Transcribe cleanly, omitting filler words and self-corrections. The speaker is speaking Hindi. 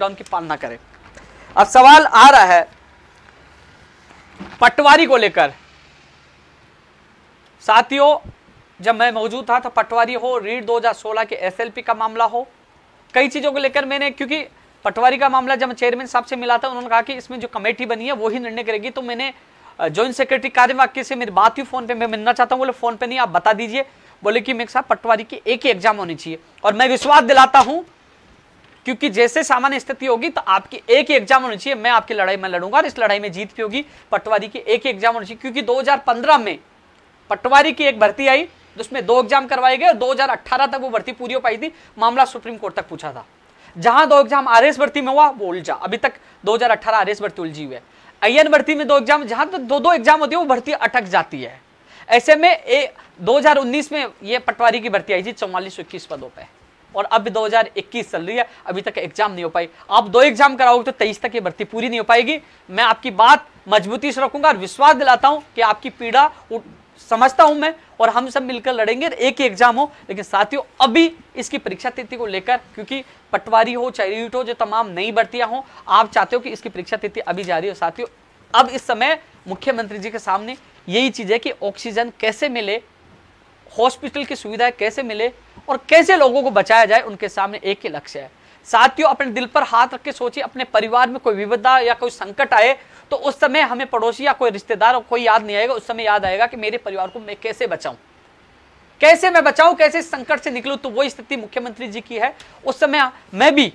लॉकडाउन की पालना करें। अब सवाल आ रहा है पटवारी को लेकर। साथियों, जब मैं मौजूद था तो पटवारी हो, रीड 2016 के एसएलपी का मामला हो, कई चीज़ों को लेकर मैंने, क्योंकि पटवारी का मामला जब चेयरमैन साहब से मिला था, उन्होंने कहा कि इसमें जो कमेटी बनी है वो ही निर्णय करेगी। तो मैंने जॉइंट सेक्रेटरी कार्यवाहक से मेरी बात हुई फ़ोन पे, मैं मिलना चाहता हूँ। बोले फ़ोन पे नहीं, आप बता दीजिए। बोले कि मेरे साहब पटवारी की एक ही एग्जाम होनी चाहिए, और मैं विश्वास दिलाता हूँ क्योंकि जैसे सामान्य स्थिति होगी तो आपकी एक ही एग्जाम होनी चाहिए। मैं आपकी लड़ाई में लड़ूंगा और इस लड़ाई में जीत भी होगी। पटवारी की एक ही एग्जाम होनी चाहिए, क्योंकि 2015 में पटवारी की एक भर्ती आई जिसमें 2 एग्जाम करवाए गए और 2018 तक वो भर्ती पूरी हो पाई थी। मामला सुप्रीम कोर्ट तक पूछा था, जहां 2 एग्जाम आरएस भर्ती में हुआ वो उलझा। अभी तक 2018 आरएस भर्ती उलझी हुई है। आईएन भर्ती में 2 एग्जाम, जहां तो 2-2 एग्जाम होती है, वो भर्ती अटक जाती है। ऐसे में 2019 में ये पटवारी की भर्ती आई थी 4421 पदों पर, और अब 2021 चल रही है, अभी तक एग्जाम नहीं हो पाई। आप 2 एग्जाम कराओगे तो 23 तक ये भर्ती पूरी नहीं हो पाएगी। मैं आपकी बात मजबूती से रखूंगा और विश्वास दिलाता हूं कि आपकी पीड़ा समझता हूं मैं, और हम सब मिलकर लड़ेंगे, एक ही एग्जाम हो। लेकिन साथियों, अभी इसकी परीक्षा तिथि को लेकर, क्योंकि पटवारी हो चाहे रीट हो, जो तमाम नई भर्तियां हों, आप चाहते हो कि इसकी परीक्षा तिथि अभी जारी हो। साथियों, अब इस समय मुख्यमंत्री जी के सामने यही चीज़ है कि ऑक्सीजन कैसे मिले, हॉस्पिटल की सुविधाएं कैसे मिले, और कैसे लोगों को बचाया जाए। उनके सामने एक ही लक्ष्य है। साथियों, अपने दिल पर हाथ रख के सोचिए, अपने परिवार में कोई विपदा या कोई संकट आए तो उस समय हमें पड़ोसी या कोई रिश्तेदार और कोई याद नहीं आएगा। उस समय याद आएगा कि मेरे परिवार को मैं कैसे बचाऊं, कैसे मैं बचाऊं, कैसे संकट से निकलूं। तो वो स्थिति मुख्यमंत्री जी की है। उस समय मैं भी